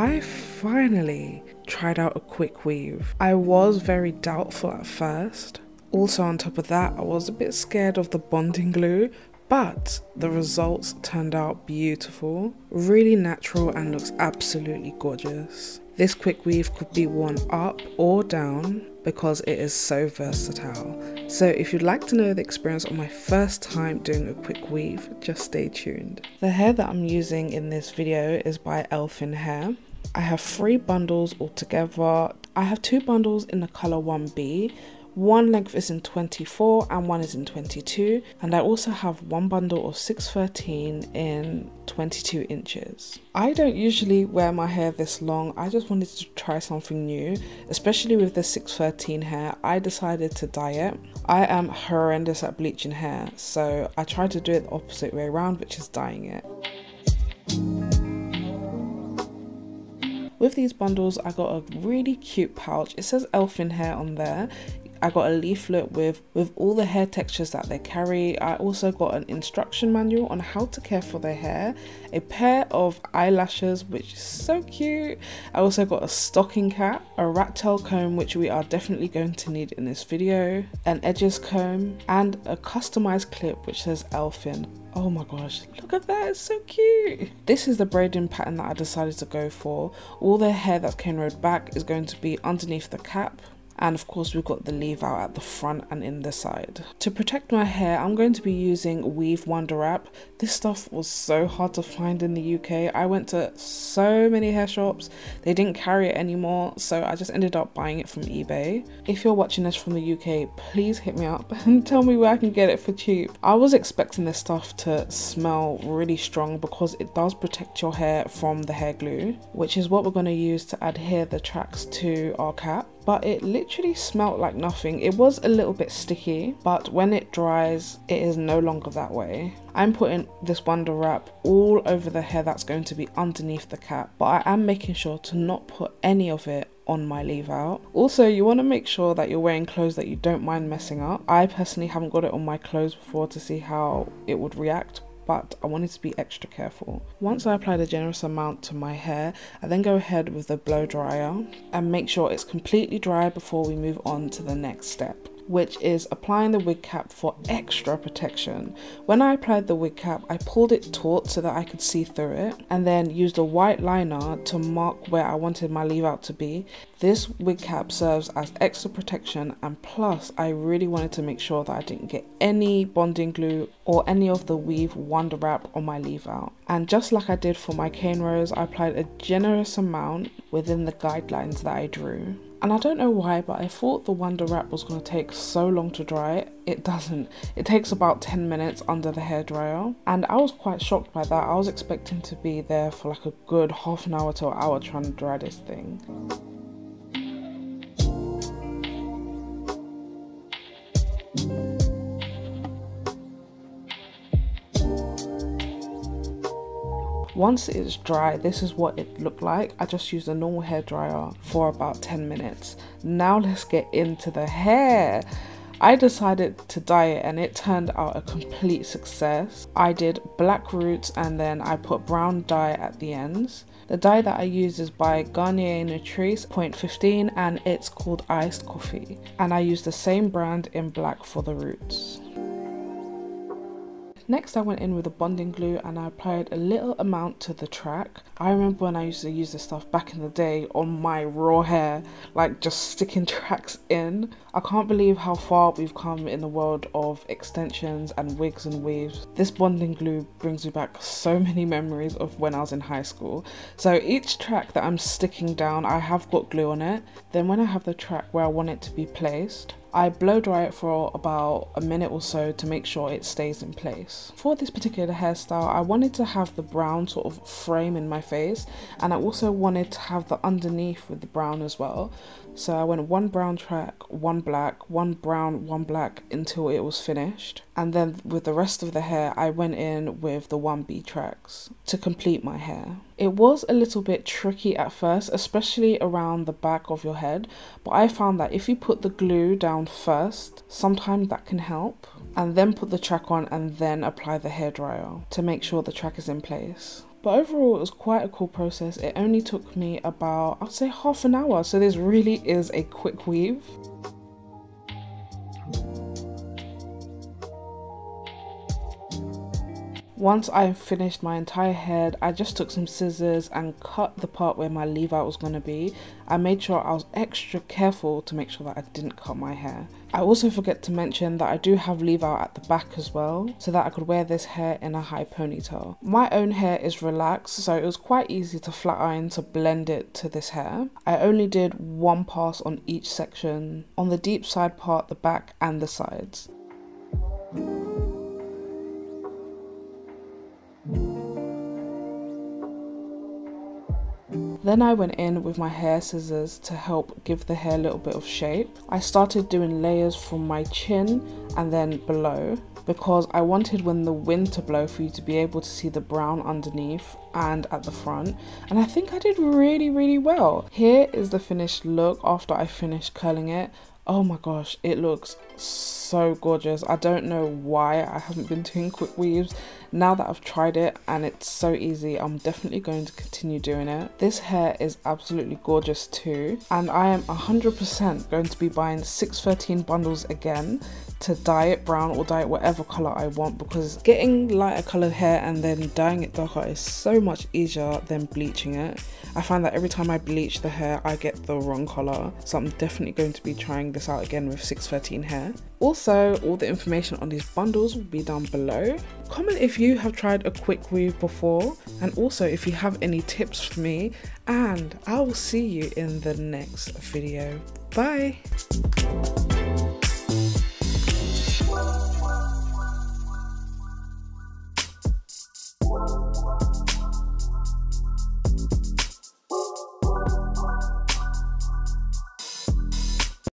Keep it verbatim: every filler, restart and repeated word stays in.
I finally tried out a quick weave. I was very doubtful at first. Also on top of that, I was a bit scared of the bonding glue, but the results turned out beautiful, really natural, and looks absolutely gorgeous. This quick weave could be worn up or down because it is so versatile. So if you'd like to know the experience of my first time doing a quick weave, just stay tuned. The hair that I'm using in this video is by Elfin Hair. I have three bundles altogether. I have two bundles in the color one B. One length is in twenty-four and one is in twenty-two, and I also have one bundle of six thirteen in twenty-two inches. I don't usually wear my hair this long. I just wanted to try something new, especially with the six thirteen hair. I decided to dye it. I am horrendous at bleaching hair, so I tried to do it the opposite way around, which is dyeing it. With these bundles, I got a really cute pouch. It says Elfin Hair on there. I got a leaflet with, with all the hair textures that they carry. I also got an instruction manual on how to care for their hair, a pair of eyelashes, which is so cute. I also got a stocking cap, a rat tail comb, which we are definitely going to need in this video, an edges comb, and a customized clip which says Elfin. Oh my gosh, look at that, it's so cute. This is the braiding pattern that I decided to go for. All the hair that's cane rode back is going to be underneath the cap. And of course we've got the leave out at the front and in the side. To protect my hair, I'm going to be using Weave Wonder Wrap. This stuff was so hard to find in the U K. I went to so many hair shops, they didn't carry it anymore, so I just ended up buying it from eBay. If you're watching this from the U K, please hit me up and tell me where I can get it for cheap. I was expecting this stuff to smell really strong because it does protect your hair from the hair glue, which is what we're going to use to adhere the tracks to our cap. But it literally smelled like nothing. It was a little bit sticky, but when it dries, it is no longer that way. I'm putting this Wonder Wrap all over the hair that's going to be underneath the cap, but I am making sure to not put any of it on my leave out. Also, you want to make sure that you're wearing clothes that you don't mind messing up. I personally haven't got it on my clothes before to see how it would react, but I wanted to be extra careful. Once I applied a generous amount to my hair, I then go ahead with the blow dryer and make sure it's completely dry before we move on to the next step, which is applying the wig cap for extra protection. When I applied the wig cap, I pulled it taut so that I could see through it, and then used a white liner to mark where I wanted my leave out to be. This wig cap serves as extra protection, and plus I really wanted to make sure that I didn't get any bonding glue or any of the Weave Wonder Wrap on my leave out. And just like I did for my cane rows, I applied a generous amount within the guidelines that I drew. And I don't know why, but I thought the Wonder Wrap was going to take so long to dry. It doesn't. It takes about ten minutes under the hairdryer. And I was quite shocked by that. I was expecting to be there for like a good half an hour to an hour trying to dry this thing. Once it's dry, this is what it looked like. I just used a normal hairdryer for about ten minutes. Now let's get into the hair. I decided to dye it and it turned out a complete success. I did black roots and then I put brown dye at the ends. The dye that I use is by Garnier Nutrisse point one five and it's called Iced Coffee. And I use the same brand in black for the roots. Next, I went in with a bonding glue and I applied a little amount to the track. I remember when I used to use this stuff back in the day on my raw hair, like just sticking tracks in. I can't believe how far we've come in the world of extensions and wigs and weaves. This bonding glue brings me back so many memories of when I was in high school. So each track that I'm sticking down, I have got glue on it. Then when I have the track where I want it to be placed, I blow dry it for about a minute or so to make sure it stays in place. For this particular hairstyle, I wanted to have the brown sort of frame in my face, and I also wanted to have the underneath with the brown as well. So I went one brown track, one black, one brown, one black until it was finished. And then with the rest of the hair, I went in with the one B tracks to complete my hair. It was a little bit tricky at first, especially around the back of your head, but I found that if you put the glue down first, sometimes that can help, and then put the track on and then apply the hairdryer to make sure the track is in place. But overall, it was quite a cool process. It only took me about, I'd say, half an hour. So this really is a quick weave. Once I finished my entire head, I just took some scissors and cut the part where my leave out was going to be. I made sure I was extra careful to make sure that I didn't cut my hair. I also forget to mention that I do have leave out at the back as well, so that I could wear this hair in a high ponytail. My own hair is relaxed, so it was quite easy to flat iron to blend it to this hair. I only did one pass on each section, on the deep side part, the back and the sides. Then I went in with my hair scissors to help give the hair a little bit of shape. I started doing layers from my chin and then below, because I wanted when the wind to blow for you to be able to see the brown underneath and at the front. And I think I did really, really well. Here is the finished look after I finished curling it. Oh my gosh, it looks so gorgeous. I don't know why I haven't been doing quick weaves. Now that I've tried it and it's so easy, I'm definitely going to continue doing it. This hair is absolutely gorgeous too, and I am one hundred percent going to be buying six thirteen bundles again to dye it brown or dye it whatever colour I want, because getting lighter coloured hair and then dyeing it darker is so much easier than bleaching it. I find that every time I bleach the hair I get the wrong colour, so I'm definitely going to be trying this out again with six thirteen hair. Also, all the information on these bundles will be down below. Comment if you have tried a quick weave before, and also if you have any tips for me, and I will see you in the next video. Bye!